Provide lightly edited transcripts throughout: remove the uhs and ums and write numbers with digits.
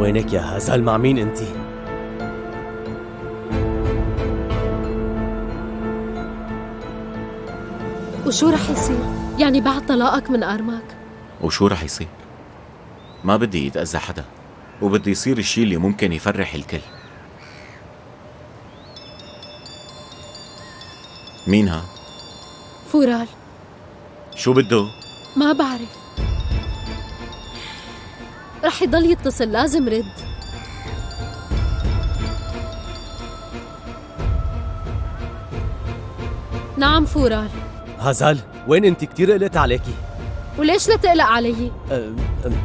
وينك يا هازال؟ مع مين انتي؟ وشو رح يصير؟ يعني بعد طلاقك من أرماك؟ وشو رح يصير؟ ما بدي يتأذى حدا، وبدي يصير الشيء اللي ممكن يفرح الكل. مين ها؟ فورال. شو بده؟ ما بعرف. رح يضل يتصل، لازم رد. نعم فورال. هازال وين انت؟ كثير قلقت عليكي. وليش لا تقلق علي؟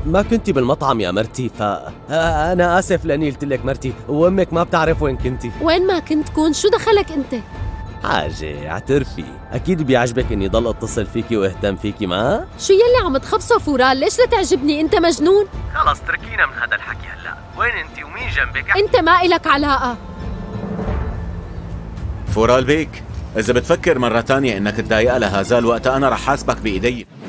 ما كنتي بالمطعم يا مرتي، فأنا آسف لأني قلت لك مرتي، وأمك ما بتعرف وين كنتي. وين ما كنت كون، شو دخلك أنت؟ حاجة اعترفي، أكيد بيعجبك إني ضل أتصل فيكي وأهتم فيكي. ما شو يلي عم تخبصه فورال، ليش لا تعجبني؟ أنت مجنون؟ خلص تركينا من هذا الحكي هلا، وين أنت ومين جنبك؟ أنت ما إلك علاقة. فورال بيك، إذا بتفكر مرة تانية إنك تضايقها لهازال وقتها أنا رح حاسبك بإيدي.